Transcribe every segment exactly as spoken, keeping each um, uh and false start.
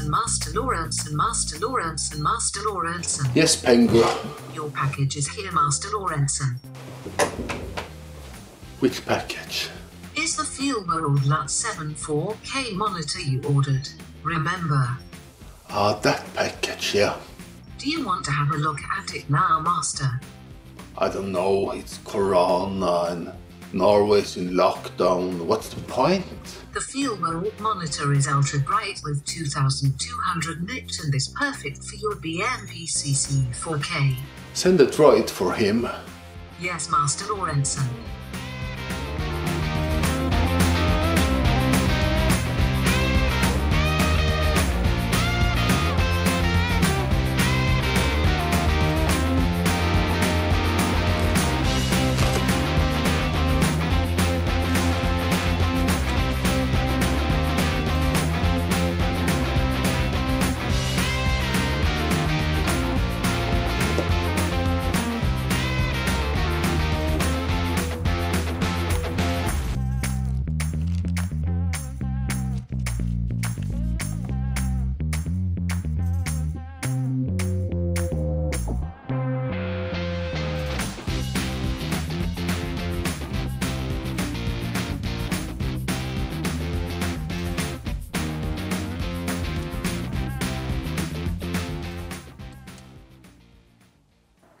Lawrence and Master Lawrence and Master Lawrence and Master Lawrence. Yes, Penguin. Your package is here, Master Lawrence. Which package? Is the Feelworld LUT seven four K monitor you ordered. Remember. Ah, that package, yeah. Do you want to have a look at it now, Master? I don't know, it's Corona and Norway's in lockdown. What's the point? The Feelworld monitor is ultra bright with two thousand two hundred nits and is perfect for your B M P C C four K. Send a droid for him. Yes, Master Lawrenson.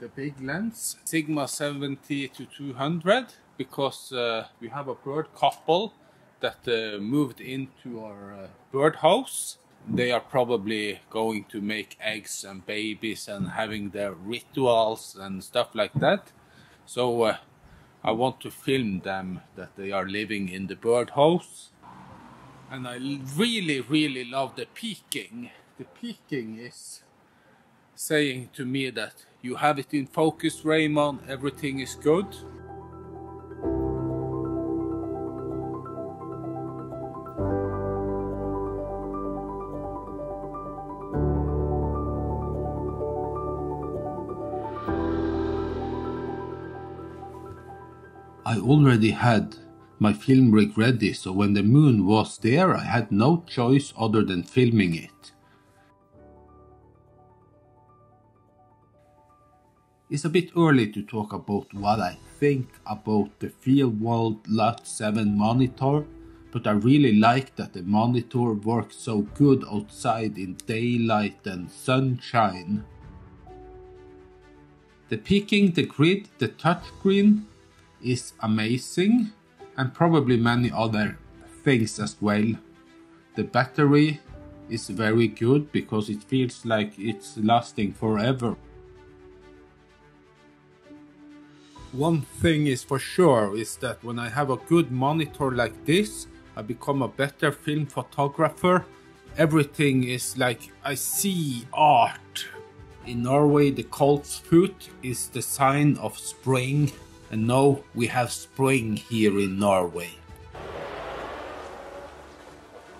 The big lens, Sigma seventy to two hundred, because uh, we have a bird couple that uh, moved into our uh, bird house. They are probably going to make eggs and babies and having their rituals and stuff like that. So uh, I want to film them that they are living in the bird house. And I really, really love the peaking. The peaking is saying to me that you have it in focus, Raymond, everything is good. I already had my film rig ready, so when the moon was there, I had no choice other than filming it. It's a bit early to talk about what I think about the Feelworld LUT seven monitor, but I really like that the monitor works so good outside in daylight and sunshine. The peaking, the grid, the touchscreen is amazing, and probably many other things as well. The battery is very good because it feels like it's lasting forever. One thing is for sure is that when I have a good monitor like this, I become a better film photographer. Everything is like I see art. In Norway, the koldtfot is the sign of spring, and now we have spring here in Norway.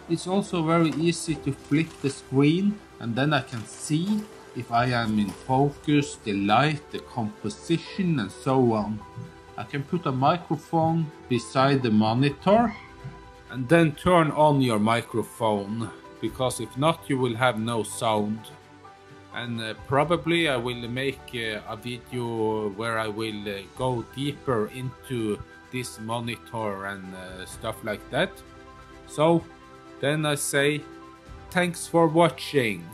It's also very easy to flip the screen, and then I can see if I am in focus, the light, the composition and so on. I can put a microphone beside the monitor and then turn on your microphone, because if not you will have no sound. And uh, probably I will make uh, a video where I will uh, go deeper into this monitor and uh, stuff like that. So then I say thanks for watching.